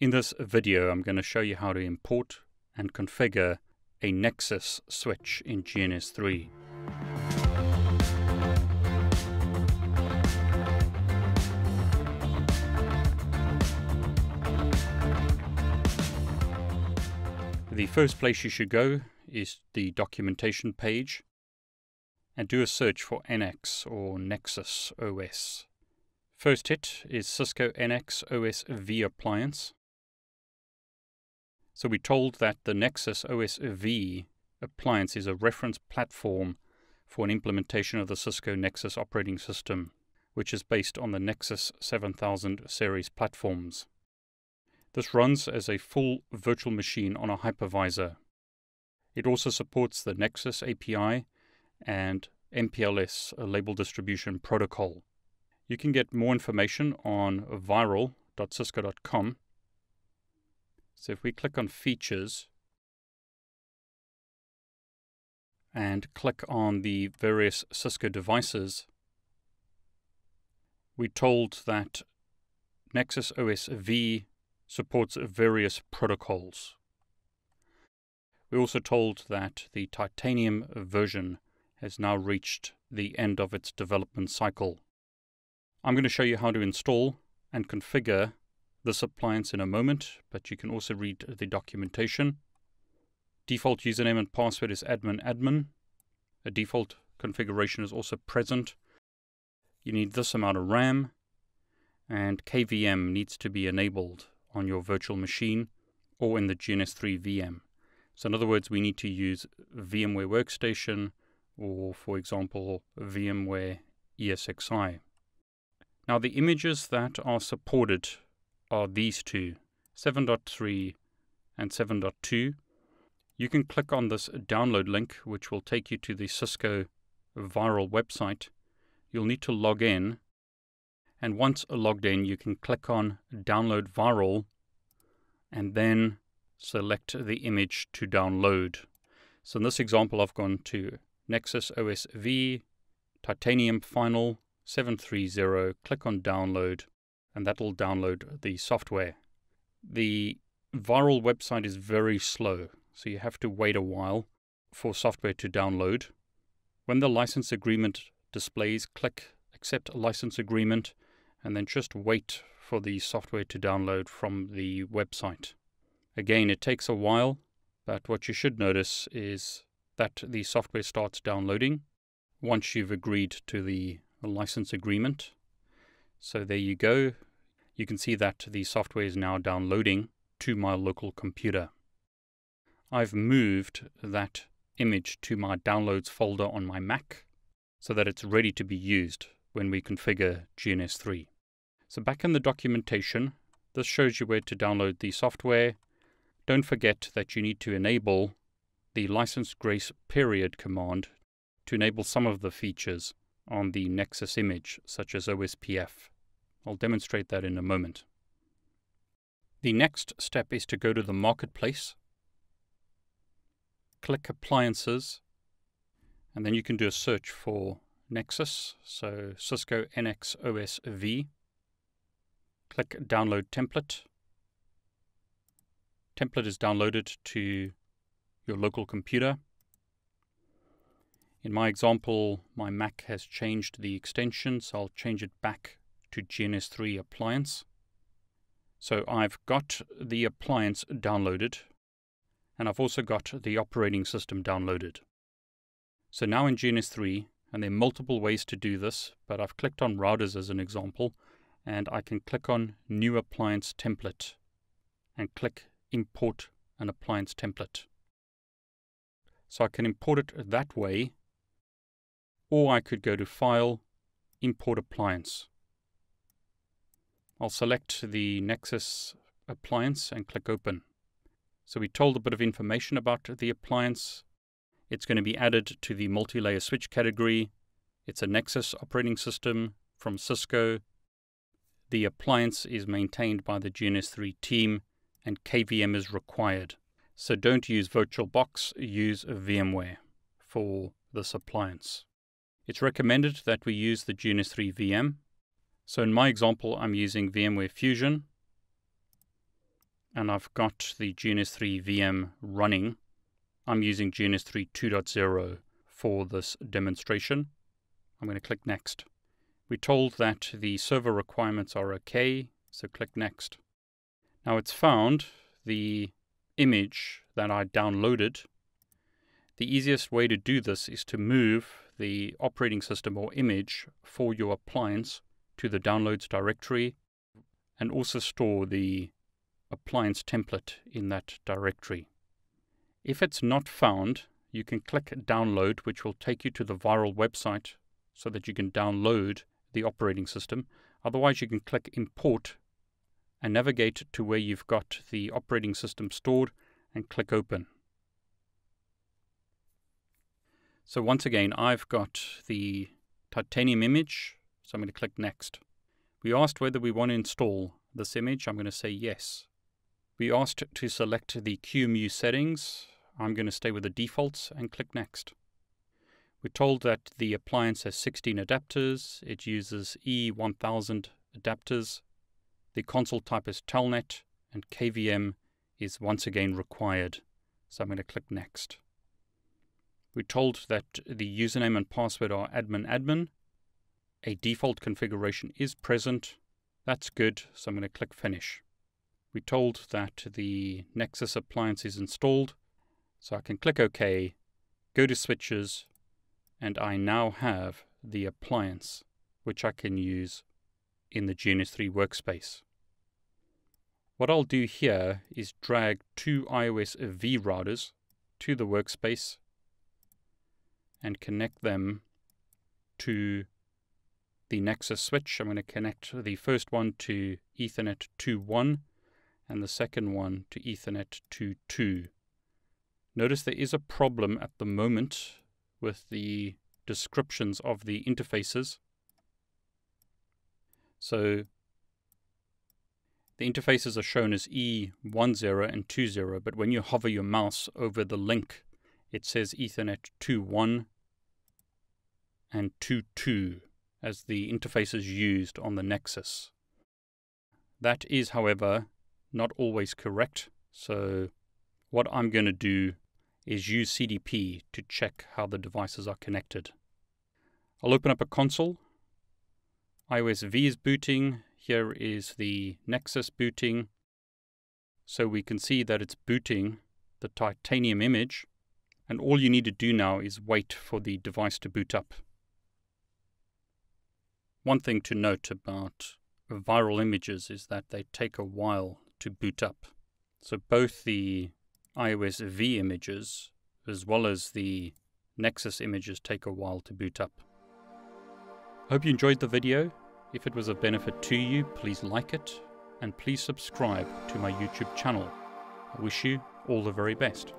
In this video, I'm going to show you how to import and configure a Nexus switch in GNS3. The first place you should go is the documentation page and do a search for NX or Nexus OS. First hit is Cisco NX-OSv appliance. So we're told that the Nexus OSv appliance is a reference platform for an implementation of the Cisco Nexus operating system, which is based on the Nexus 7000 series platforms. This runs as a full virtual machine on a hypervisor. It also supports the Nexus API and MPLS, a label distribution protocol. You can get more information on virl.cisco.com. So if we click on Features and click on the various Cisco devices, we're told that Nexus OSv supports various protocols. We're also told that the Titanium version has now reached the end of its development cycle. I'm going to show you how to install and configure this appliance in a moment, but you can also read the documentation. Default username and password is admin. A default configuration is also present. You need this amount of RAM, and KVM needs to be enabled on your virtual machine or in the GNS3 VM. So in other words, we need to use VMware Workstation or, for example, VMware ESXi. Now the images that are supported are these two, 7.3 and 7.2. You can click on this download link, which will take you to the Cisco VIRL website. You'll need to log in, and once logged in, you can click on Download VIRL and then select the image to download. So in this example, I've gone to Nexus OSv, Titanium Final, 730, click on download, and that'll download the software. The VIRL website is very slow, so you have to wait a while for software to download. When the license agreement displays, click accept license agreement, and then just wait for the software to download from the website. Again, it takes a while, but what you should notice is that the software starts downloading once you've agreed to the license agreement. So there you go. You can see that the software is now downloading to my local computer. I've moved that image to my downloads folder on my Mac so that it's ready to be used when we configure GNS3. So back in the documentation, this shows you where to download the software. Don't forget that you need to enable the license grace period command to enable some of the features on the Nexus image, such as OSPF. I'll demonstrate that in a moment. The next step is to go to the marketplace, click Appliances, and then you can do a search for Nexus, so Cisco NX-OSv. Click Download Template. Template is downloaded to your local computer. In my example, my Mac has changed the extension, so I'll change it back to GNS3 appliance. So I've got the appliance downloaded, and I've also got the operating system downloaded. So now in GNS3, and there are multiple ways to do this, but I've clicked on routers as an example, and I can click on New Appliance Template, and click Import an Appliance Template. So I can import it that way, or I could go to File, Import Appliance. I'll select the Nexus appliance and click Open. So we're told a bit of information about the appliance. It's going to be added to the multi-layer switch category. It's a Nexus operating system from Cisco. The appliance is maintained by the GNS3 team, and KVM is required. So don't use VirtualBox, use VMware for this appliance. It's recommended that we use the GNS3 VM. So in my example, I'm using VMware Fusion. and I've got the GNS3 VM running. I'm using GNS3 2.0 for this demonstration. I'm going to click Next. We're told that the server requirements are okay, so click Next. Now it's found the image that I downloaded. The easiest way to do this is to move the operating system or image for your appliance to the downloads directory and also store the appliance template in that directory. If it's not found, you can click Download, which will take you to the VIRL website so that you can download the operating system. Otherwise, you can click Import and navigate to where you've got the operating system stored and click Open. So once again, I've got the Titanium image, so I'm going to click Next. We asked whether we want to install this image. I'm going to say yes. We asked to select the QEMU settings. I'm going to stay with the defaults and click Next. We're told that the appliance has 16 adapters. It uses E1000 adapters. The console type is Telnet, and KVM is once again required. So I'm going to click Next. We're told that the username and password are admin. A default configuration is present. That's good, so I'm going to click Finish. We're told that the Nexus appliance is installed, so I can click OK, go to Switches, and I now have the appliance, which I can use in the GNS3 workspace. What I'll do here is drag two iOS V routers to the workspace and connect them to the Nexus switch. I'm going to connect the first one to Ethernet 2.1 and the second one to Ethernet 2.2. Notice there is a problem at the moment with the descriptions of the interfaces. So the interfaces are shown as E10 and 2.0, but when you hover your mouse over the link, it says Ethernet 2.1 and 2.2 as the interfaces used on the Nexus. That is, however, not always correct. So what I'm going to do is use CDP to check how the devices are connected. I'll open up a console. iOS V is booting. Here is the Nexus booting. So we can see that it's booting the Titanium image. And all you need to do now is wait for the device to boot up. One thing to note about viral images is that they take a while to boot up. So both the iOS V images as well as the Nexus images take a while to boot up. I hope you enjoyed the video. If it was of benefit to you, please like it and please subscribe to my YouTube channel. I wish you all the very best.